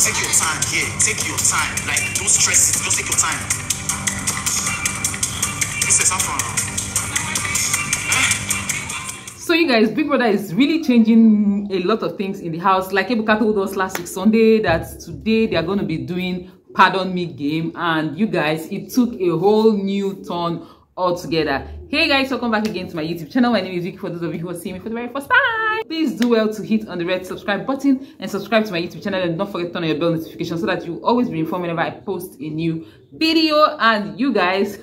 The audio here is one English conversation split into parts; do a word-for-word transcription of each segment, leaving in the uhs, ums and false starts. take your time here. Yeah, take your time. Like, don't stress it. Just take your time. This is tough one. So you guys, Big Brother is really changing a lot of things in the house. Like Ebuka told us last week Sunday that today they are going to be doing Pardon Me game, and you guys, it took a whole new turn altogether. Hey guys, welcome back again to my YouTube channel. My name is Vicky. For those of you who are seeing me for the very first time, please do well to hit on the red subscribe button and subscribe to my YouTube channel, and don't forget to turn on your bell notification so that you always be informed whenever I post a new video. And you guys,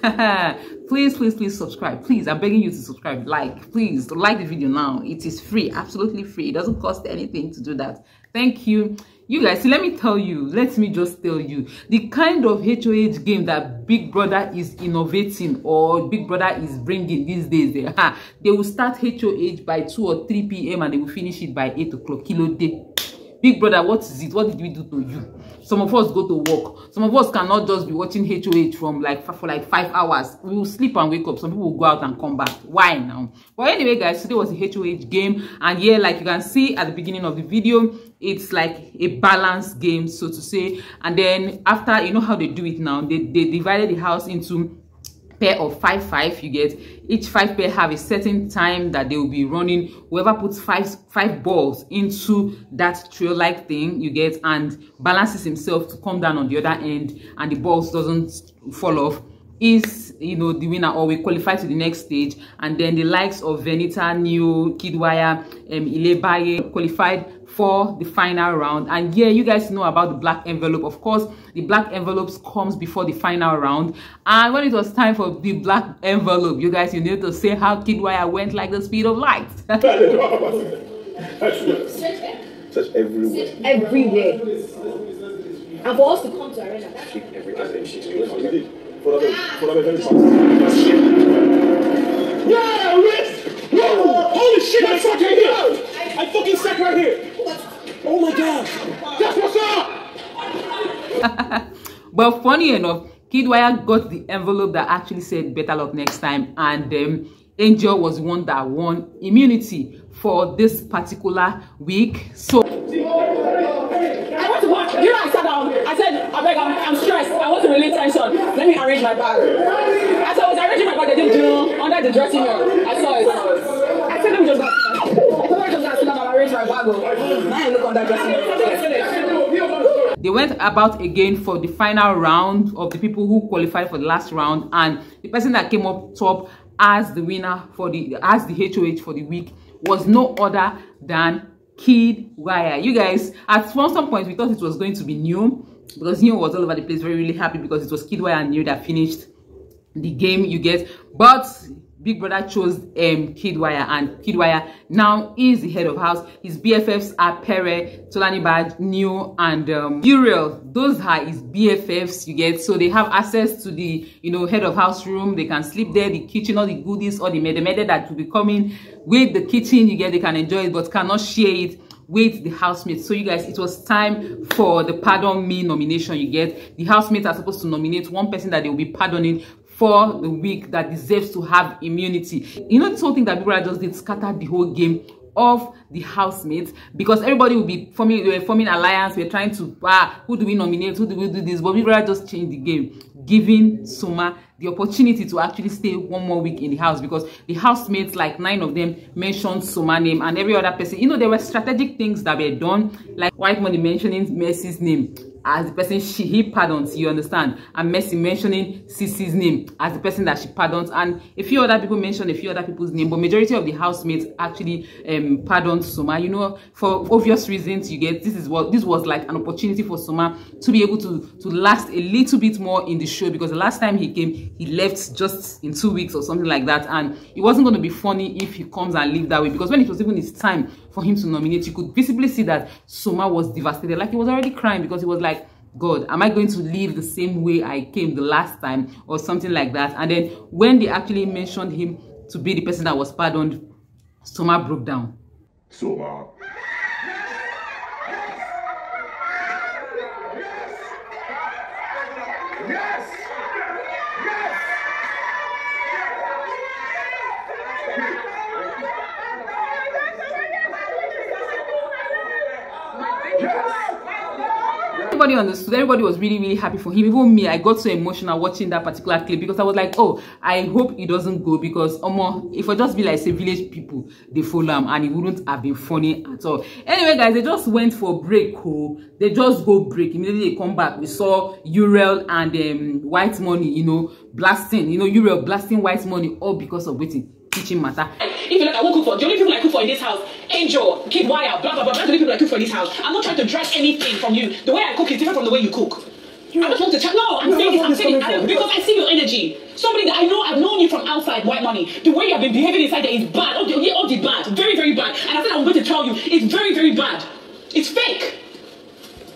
please please please subscribe. Please, I'm begging you to subscribe. Like, please like the video now. It is free, absolutely free. It doesn't cost anything to do that. Thank you. You guys, so let me tell you, let me just tell you, the kind of H O H game that Big Brother is innovating or Big Brother is bringing these days, they, ha, they will start H O H by two or three P M and they will finish it by eight o'clock. Kilo day. Big Brother, what is it? What did we do to you? Some of us go to work. Some of us cannot just be watching H O H from like for like five hours. We will sleep and wake up. Some people will go out and come back. Why now? But anyway, guys, today was a H O H game, and yeah, like you can see at the beginning of the video, it's like a balanced game, so to say. And then after, you know how they do it now. They they divided the house into pair of five five. You get each five pair have a certain time that they will be running. Whoever puts five five balls into that trail like thing, you get, and balances himself to come down on the other end and the balls doesn't fall off, is, you know, the winner, or we qualify to the next stage. And then the likes of Venita, Neo, Kiddwaya, um, Ilebaye qualified for the final round. And yeah, you guys know about the black envelope. Of course, the black envelopes comes before the final round, and when it was time for the black envelope, you guys, you need to say how Kiddwaya went like the speed of light. Such everywhere, everywhere, and for us to come to arena. Holy shit, I'm fucking here! I fucking stuck right here! Oh my god! That's what's up! But funny enough, Kiddwaya got the envelope that actually said better luck next time, and um, Angel was one that won immunity for this particular week. So I want to watch. You know, I sat down. I said, I beg, I'm, I'm stressed. I want to relieve tension. Let me arrange my bag. As I was arranging my bag, they didn't do under the dressing room. I saw it. I said, let me just. I thought I just had to arrange my bag. Now I look under the dressing room. They went about again for the final round of the people who qualified for the last round, and the person that came up top as the winner for the as the H O H for the week was no other than Kiddwaya. You guys, at one some point we thought it was going to be Neo, because Neo was all over the place, very really happy because it was Kiddwaya and Neo that finished the game, you guys. But Big Brother chose um Kiddwaya, and Kiddwaya now is the head of house. His B F Fs are Pere, Tolani Bad, Neo, and um, Uriel. Those are his B F Fs, you get. So they have access to the, you know, head of house room. They can sleep there, the kitchen, all the goodies, all the mede-mede that will be coming with the kitchen, you get. They can enjoy it, but cannot share it with the housemates. So you guys, it was time for the Pardon Me nomination, you get. The housemates are supposed to nominate one person that they will be pardoning for the week that deserves to have immunity. You know, this whole thing that Big Brother just did scattered the whole game of the housemates, because everybody will be forming, we were forming alliance, we we're trying to, ah, who do we nominate, who do we do this, but Big Brother just changed the game, giving Soma the opportunity to actually stay one more week in the house, because the housemates, like nine of them, mentioned Soma's name and every other person. You know, there were strategic things that were done, like White Money mentioning Mercy's name as the person she he pardons, you understand, and Mercy mentioning Sissy's name as the person that she pardons, and a few other people mentioned a few other people's name, but majority of the housemates actually um pardoned Soma, you know, for obvious reasons, you get. This is what this was like an opportunity for Soma to be able to to last a little bit more in the show, because the last time he came, he left just in two weeks or something like that, and it wasn't going to be funny if he comes and leave that way, because when it was even his time for him to nominate, you could visibly see that Soma was devastated, like he was already crying, because he was like, God, am I going to leave the same way I came the last time, or something like that? And then when they actually mentioned him to be the person that was pardoned, Soma broke down. Soma. Yes! Yes! Yes! Yes! everybody understood. Everybody was really, really happy for him. Even me, I got so emotional watching that particular clip because I was like, oh, I hope it doesn't go, because um, if I just be like, say, village people, they follow him and it wouldn't have been funny at all. Anyway, guys, they just went for break. Oh, they just go break. Immediately they come back. We saw Uriel and um, White Money, you know, blasting, you know, Uriel blasting White Money all because of waiting. Teaching matter. If you look at what I cook for, the only people I cook for in this house, Angel, Kiddwaya, blah blah blah, that's the only people I cook for in this house. I'm not trying to dress anything from you. The way I cook is different from the way you cook. You I don't want to check. No, I'm saying this, I'm saying it because I see your energy. Somebody that I know, I've known you from outside, White Money. The way you have been behaving inside there is bad. All the, all the bad. Very, very bad. And I said I'm going to tell you, it's very, very bad. It's fake.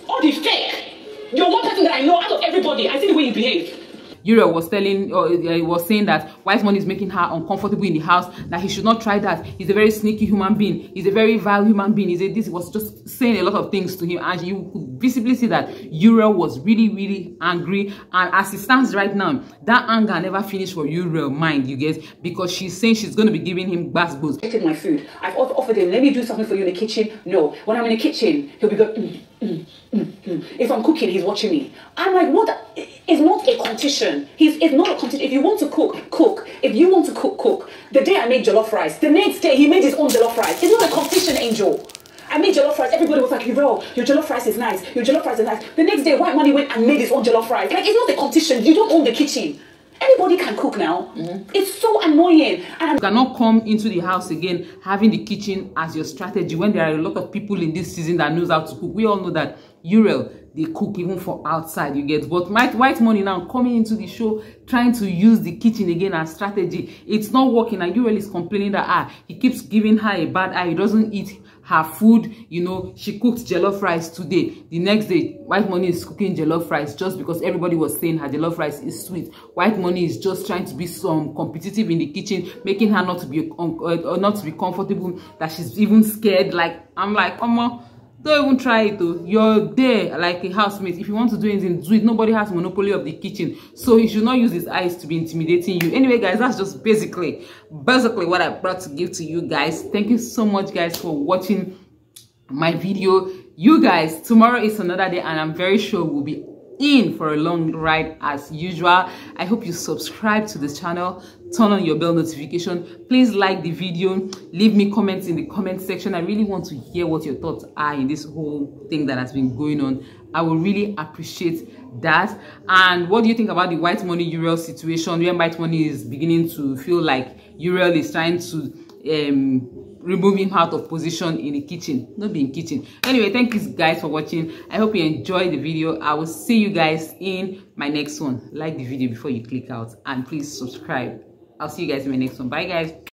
All the fake. You're one person that I know out of everybody. I see the way you behave. Uriel was telling, or uh, was saying that White Money is making her uncomfortable in the house, that he should not try that. He's a very sneaky human being. He's a very vile human being. He's a, this was just saying a lot of things to him, and you could visibly see that Uriel was really, really angry. And as it stands right now, that anger never finished for Uriel, mind you guys, because she's saying she's going to be giving him bass boots. I've taken my food. I've offered him, let me do something for you in the kitchen. No, when I'm in the kitchen, he'll be going. Mm. Mm, mm, mm. If I'm cooking, he's watching me. I'm like, what? It's not a competition. He's it's not a competition. If you want to cook, cook. If you want to cook, cook. The day I made jollof rice, the next day he made his own jollof rice. It's not a competition, Angel. I made jollof rice. Everybody was like, "Yo, your jollof rice is nice. Your jollof rice is nice." The next day, White Money went and made his own jollof rice. Like, it's not a competition. You don't own the kitchen. Anybody can cook now. Mm-hmm. It's so annoying. And you cannot come into the house again having the kitchen as your strategy when there are a lot of people in this season that knows how to cook. We all know that Uriel, they cook even for outside, you get. But White Money now coming into the show trying to use the kitchen again as strategy. It's not working, and Uriel is complaining that ah, he keeps giving her a bad eye. He doesn't eat her food, you know. She cooked jollof rice today. The next day, White Money is cooking jollof rice just because everybody was saying her jollof rice is sweet. White Money is just trying to be some competitive in the kitchen, making her not to be or not to be comfortable. That she's even scared. Like, I'm like, come on, don't even try it though. You're there like a housemate. If you want to do anything, do it. Nobody has monopoly of the kitchen, so he should not use his eyes to be intimidating you. Anyway, guys, that's just basically basically what I brought to give to you guys. Thank you so much, guys, for watching my video. You guys, tomorrow is another day, and I'm very sure we'll be in for a long ride as usual. I hope you subscribe to this channel, turn on your bell notification, please like the video, leave me comments in the comment section. I really want to hear what your thoughts are in this whole thing that has been going on. I will really appreciate that. And what do you think about the White Money Uriel situation, where White Money is beginning to feel like Uriel is trying to um remove him out of position in the kitchen? Not being kitchen. Anyway, thank you guys for watching. I hope you enjoyed the video. I will see you guys in my next one. Like the video before you click out, and please subscribe. I'll see you guys in my next one. Bye, guys.